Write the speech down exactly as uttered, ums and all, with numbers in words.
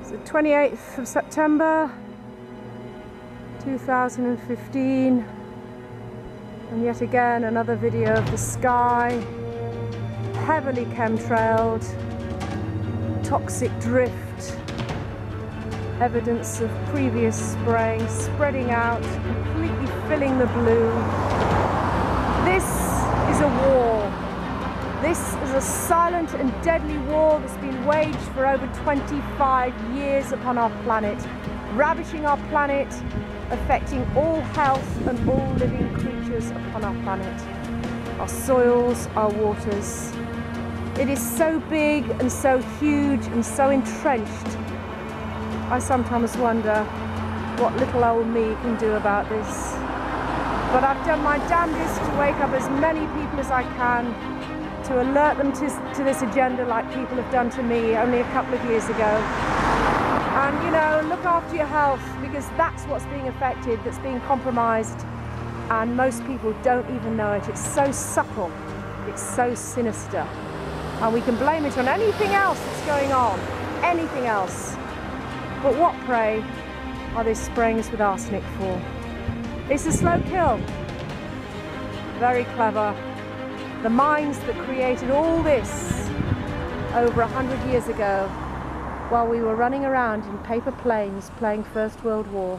It's the twenty-eighth of September two thousand fifteen, and yet again another video of the sky heavily chemtrailed, toxic drift, evidence of previous spraying spreading out, completely filling the blue. This is a war. This is a silent and deadly war that's been waged for over twenty-five years upon our planet, ravaging our planet, affecting all health and all living creatures upon our planet, our soils, our waters. It is so big and so huge and so entrenched, I sometimes wonder what little old me can do about this. But I've done my damnedest to wake up as many people as I can, to alert them to, to this agenda, like people have done to me only a couple of years ago. And you know, look after your health, because that's what's being affected, that's being compromised, and most people don't even know it. It's so subtle, it's so sinister. And we can blame it on anything else that's going on, anything else. But what, pray, are they spraying us with arsenic for? It's a slow kill. Very clever. The minds that created all this over a hundred years ago, while we were running around in paper planes playing First World War.